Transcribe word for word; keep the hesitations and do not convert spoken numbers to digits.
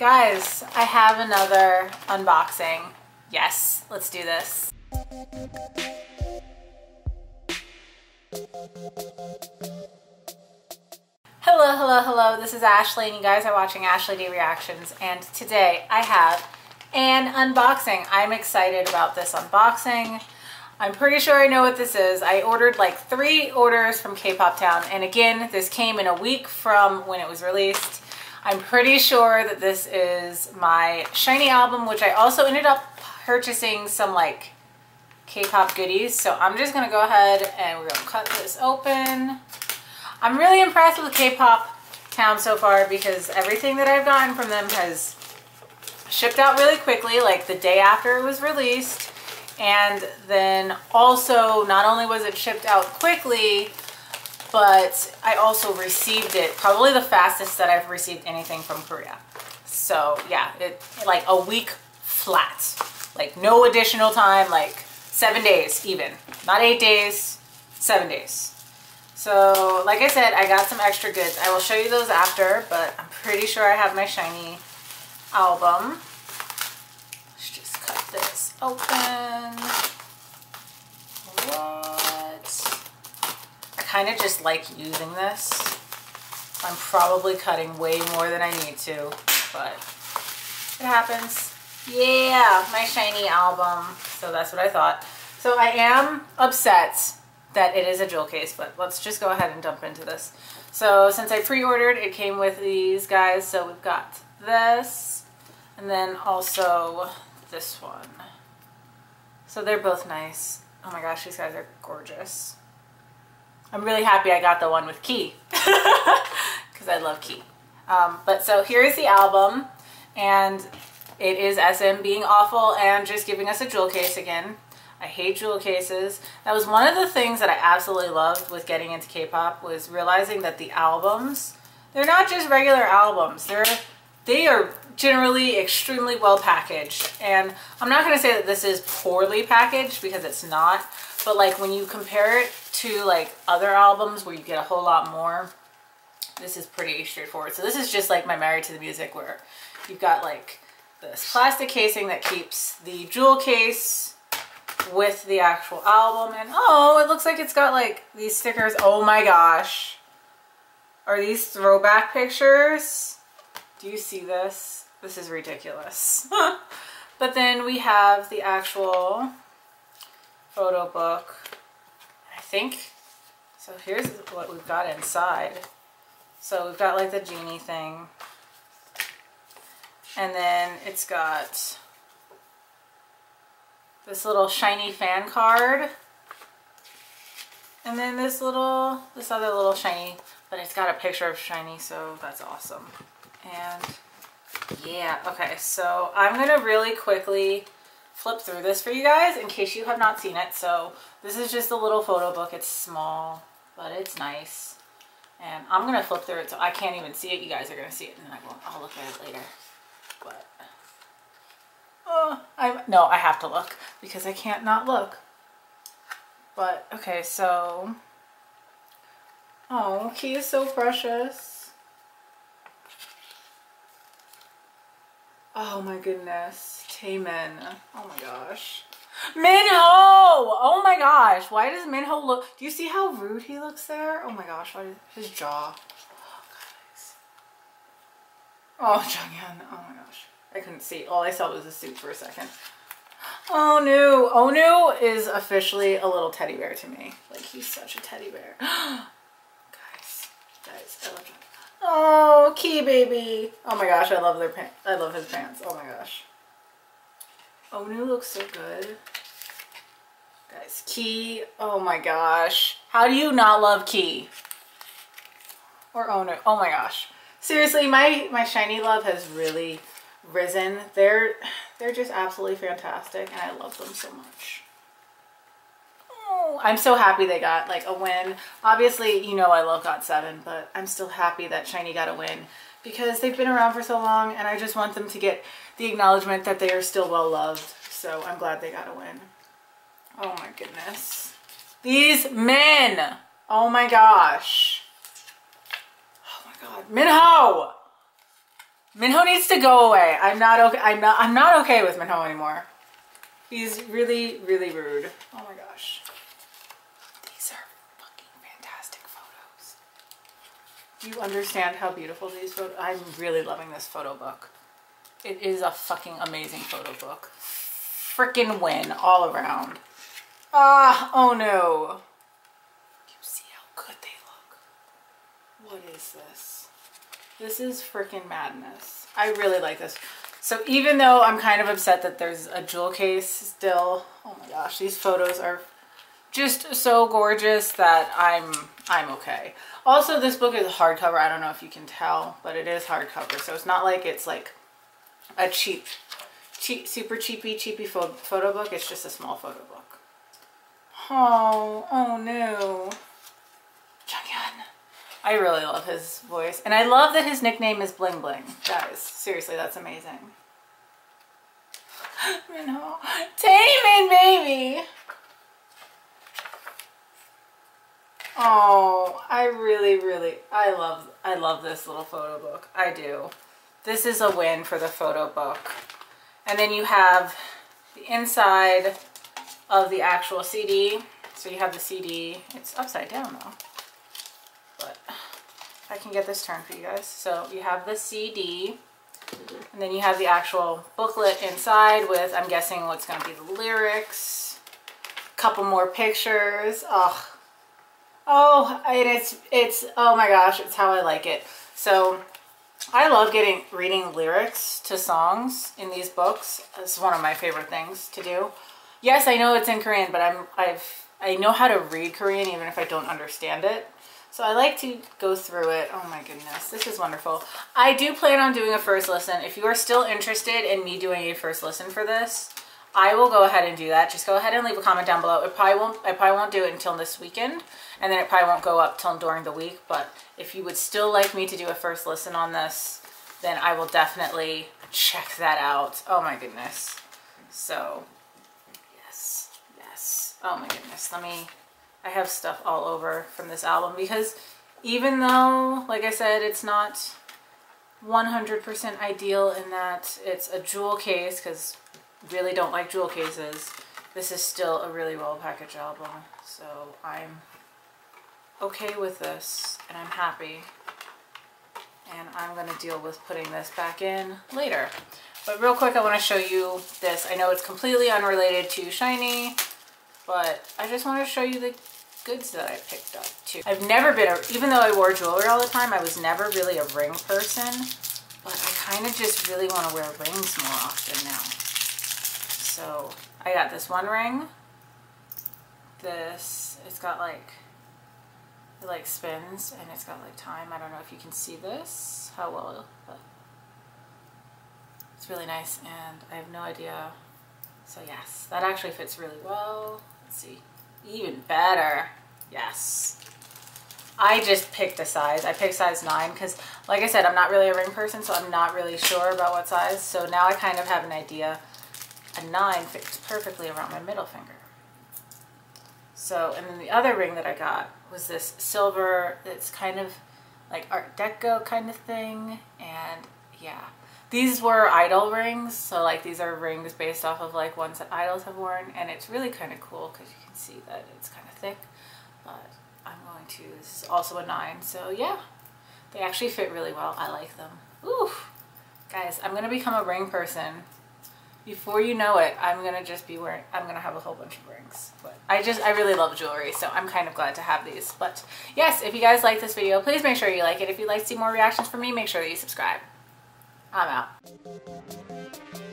Guys, I have another unboxing. Yes, let's do this. Hello, hello, hello. This is Ashley and you guys are watching Ashley D Reactions, and today I have an unboxing. I'm excited about this unboxing. I'm pretty sure I know what this is. I ordered like three orders from K-Pop Town, and again, this came in a week from when it was released. I'm pretty sure that this is my SHINee album, which I also ended up purchasing some like K-pop goodies. So I'm just gonna go ahead and we're gonna cut this open. I'm really impressed with K-Pop Town so far because everything that I've gotten from them has shipped out really quickly, like the day after it was released. And then also, not only was it shipped out quickly, but I also received it probably the fastest that I've received anything from Korea. So yeah, it like a week flat, like no additional time, like seven days even, not eight days, seven days. So like I said, I got some extra goods. I will show you those after, but I'm pretty sure I have my SHINee album. Let's just cut this open. What? Kind of just like using this. I'm probably cutting way more than I need to, but it happens. Yeah, my SHINee album. So that's what I thought. So I am upset that it is a jewel case, but let's just go ahead and dump into this. So since I pre-ordered, it came with these guys. So we've got this and then also this one. So they're both nice. Oh my gosh, these guys are gorgeous. I'm really happy I got the one with Key because I love Key. Um, but so here is the album, and it is S M being awful and just giving us a jewel case again. I hate jewel cases. That was one of the things that I absolutely loved with getting into K-pop, was realizing that the albums, they're not just regular albums. They're, they are generally extremely well packaged. And I'm not going to say that this is poorly packaged because it's not, but like when you compare it to like other albums where you get a whole lot more, this is pretty straightforward. So this is just like my Married to the Music, where you've got like this plastic casing that keeps the jewel case with the actual album. And oh, it looks like it's got like these stickers. Oh my gosh. Are these throwback pictures? Do you see this? This is ridiculous. But then we have the actual photo book, I think. So here's what we've got inside. So we've got like the genie thing, and then it's got this little SHINee fan card, and then this little, this other little SHINee, but it's got a picture of SHINee, so that's awesome. And yeah, okay, so I'm gonna really quickly flip through this for you guys in case you have not seen it. So this is just a little photo book. It's small, but it's nice. And I'm going to flip through it so I can't even see it. You guys are going to see it, and then I won't. I'll look at it later. But, oh, I, no, I have to look because I can't not look. But, okay, so, oh, Key is so precious. Oh my goodness. Taemin. Oh my gosh. Minho! Oh my gosh. Why does Minho look... Do you see how rude he looks there? Oh my gosh. Why does... His jaw. Oh, guys. Oh, Jonghyun. Oh my gosh. I couldn't see. All I saw was a suit for a second. Oh, no. Onew is officially a little teddy bear to me. Like, he's such a teddy bear. Guys. Guys. I love him. Oh, Key baby. Oh my gosh. I love their pants. I love his pants. Oh my gosh. Onew looks so good. Guys, Key, oh my gosh. How do you not love Key? Or Onew, oh my gosh. Seriously, my, my SHINee love has really risen. They're, they're just absolutely fantastic, and I love them so much. Oh, I'm so happy they got like a win. Obviously, you know I love got seven, but I'm still happy that SHINee got a win, because they've been around for so long, and I just want them to get the acknowledgement that they are still well loved. So I'm glad they got a win. Oh my goodness. These men! Oh my gosh. Oh my god. Minho! Minho needs to go away. I'm not okay. I'm not. I'm not okay with Minho anymore. He's really, really rude. Oh my gosh. These are fucking fantastic photos. Do you understand how beautiful these photos? I'm really loving this photo book. It is a fucking amazing photo book. Freaking win all around. Ah, oh no. You see how good they look. What is this? This is freaking madness. I really like this. So even though I'm kind of upset that there's a jewel case still, oh my gosh, these photos are just so gorgeous that I'm I'm okay. Also, this book is hardcover. I don't know if you can tell, but it is hardcover. So it's not like it's like a cheap, cheap, super cheapy, cheapy photo book. It's just a small photo book. Oh, oh no. Jonghyun. I really love his voice. And I love that his nickname is Bling Bling. Guys, seriously, that's amazing. Minho. Taemin, baby! Oh, I really, really, I love, I love this little photo book. I do. This is a win for the photo book. And then you have the inside of the actual C D. So you have the C D. It's upside down, though. But I can get this turned for you guys. So you have the C D, and then you have the actual booklet inside with, I'm guessing, what's going to be the lyrics, a couple more pictures. Ugh. Oh, and it's, it's, oh my gosh, it's how I like it. So I love getting, reading lyrics to songs in these books. It's one of my favorite things to do. Yes, I know it's in Korean, but I'm, I've, I know how to read Korean even if I don't understand it. So I like to go through it. Oh my goodness, this is wonderful. I do plan on doing a first listen. If you are still interested in me doing a first listen for this, I will go ahead and do that. Just go ahead and leave a comment down below. It probably won't, I probably won't do it until this weekend, and then it probably won't go up till during the week. But if you would still like me to do a first listen on this, then I will definitely check that out. Oh my goodness. So, yes, yes. Oh my goodness, let me... I have stuff all over from this album because even though, like I said, it's not one hundred percent ideal in that it's a jewel case, because really don't like jewel cases, this is still a really well-packaged album. So I'm okay with this, and I'm happy. And I'm going to deal with putting this back in later. But real quick, I want to show you this. I know it's completely unrelated to SHINee, but I just want to show you the goods that I picked up too. I've never been, a, even though I wore jewelry all the time, I was never really a ring person, but I kind of just really want to wear rings more often now. So I got this one ring. This, it's got like, it like spins and it's got like time. I don't know if you can see this, how well, but it's really nice and I have no idea. So yes, that actually fits really well. Let's see, even better. Yes. I just picked a size. I picked size nine because, like I said, I'm not really a ring person, so I'm not really sure about what size. So now I kind of have an idea. A nine fits perfectly around my middle finger. So, and then the other ring that I got was this silver. It's kind of like Art Deco kind of thing. And yeah. These were idol rings, so like these are rings based off of like ones that idols have worn, and it's really kind of cool because you can see that it's kind of thick, but I'm going to, this is also a nine, so yeah, they actually fit really well. I like them. Ooh, guys, I'm going to become a ring person. Before you know it, I'm going to just be wearing, I'm going to have a whole bunch of rings. But I just, I really love jewelry, so I'm kind of glad to have these. But yes, if you guys like this video, please make sure you like it. If you'd like to see more reactions from me, make sure that you subscribe. I'm out.